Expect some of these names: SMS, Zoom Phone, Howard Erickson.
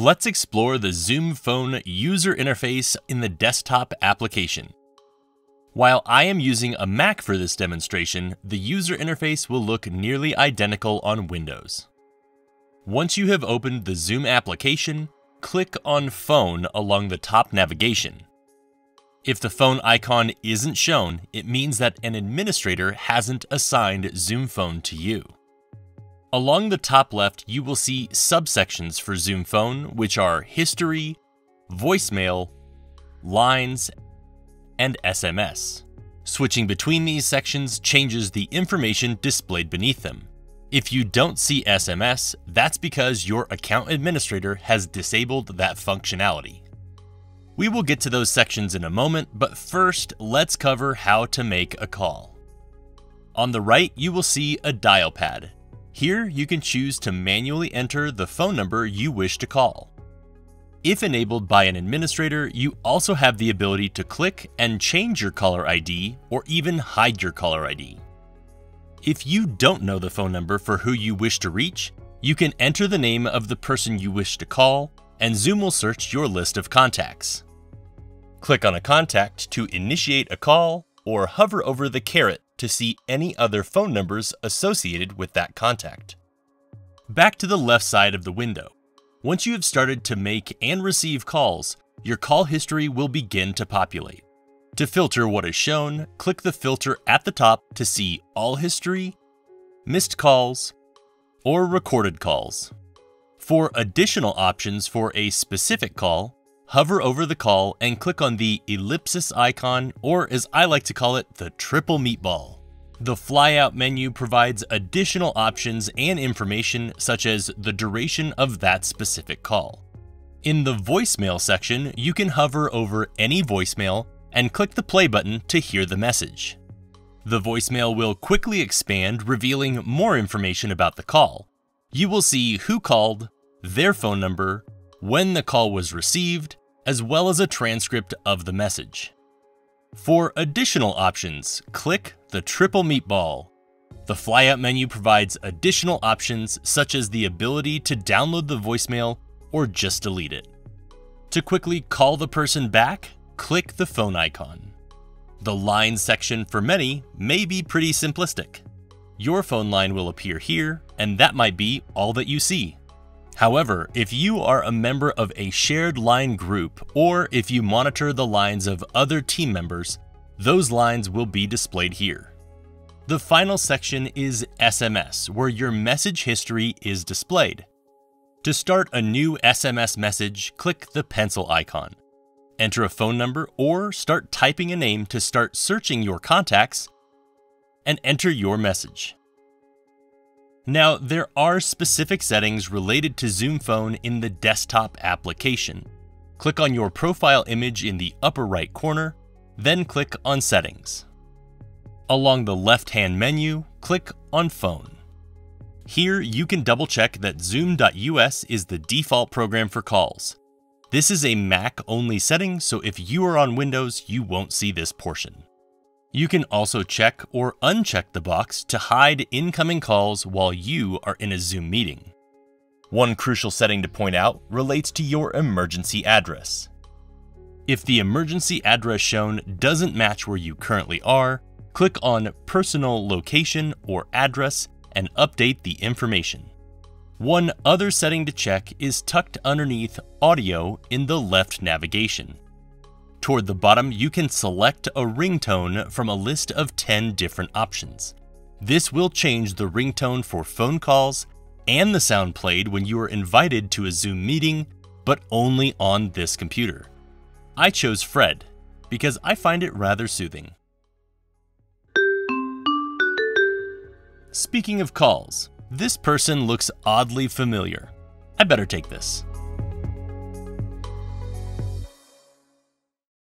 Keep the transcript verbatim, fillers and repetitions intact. Let's explore the Zoom Phone user interface in the desktop application. While I am using a Mac for this demonstration, the user interface will look nearly identical on Windows. Once you have opened the Zoom application, click on Phone along the top navigation. If the phone icon isn't shown, it means that an administrator hasn't assigned Zoom Phone to you. Along the top left, you will see subsections for Zoom Phone, which are History, Voicemail, Lines, and S M S. Switching between these sections changes the information displayed beneath them. If you don't see S M S, that's because your account administrator has disabled that functionality. We will get to those sections in a moment, but first, let's cover how to make a call. On the right, you will see a dial pad. Here, you can choose to manually enter the phone number you wish to call. If enabled by an administrator, you also have the ability to click and change your caller I D or even hide your caller I D. If you don't know the phone number for who you wish to reach, you can enter the name of the person you wish to call, and Zoom will search your list of contacts. Click on a contact to initiate a call, or hover over the caret to see any other phone numbers associated with that contact. Back to the left side of the window. Once you have started to make and receive calls, your call history will begin to populate. To filter what is shown, click the filter at the top to see all history, missed calls, or recorded calls. For additional options for a specific call, hover over the call and click on the ellipsis icon, or as I like to call it, the triple meatball. The flyout menu provides additional options and information such as the duration of that specific call. In the voicemail section, you can hover over any voicemail and click the play button to hear the message. The voicemail will quickly expand, revealing more information about the call. You will see who called, their phone number, when the call was received, as well as a transcript of the message. For additional options, click the triple meatball. The flyout menu provides additional options such as the ability to download the voicemail or just delete it. To quickly call the person back, click the phone icon. The line section for many may be pretty simplistic. Your phone line will appear here, and that might be all that you see. However, if you are a member of a shared line group, or if you monitor the lines of other team members, those lines will be displayed here. The final section is S M S, where your message history is displayed. To start a new S M S message, click the pencil icon. Enter a phone number or start typing a name to start searching your contacts, and enter your message. Now, there are specific settings related to Zoom Phone in the desktop application. Click on your profile image in the upper right corner, then click on Settings. Along the left-hand menu, click on Phone. Here, you can double-check that Zoom dot U S is the default program for calls. This is a Mac-only setting, so if you are on Windows, you won't see this portion. You can also check or uncheck the box to hide incoming calls while you are in a Zoom meeting. One crucial setting to point out relates to your emergency address. If the emergency address shown doesn't match where you currently are, click on Personal Location or Address and update the information. One other setting to check is tucked underneath Audio in the left navigation. Toward the bottom, you can select a ringtone from a list of ten different options. This will change the ringtone for phone calls and the sound played when you are invited to a Zoom meeting, but only on this computer. I chose Fred because I find it rather soothing. Speaking of calls, this person looks oddly familiar. I better take this.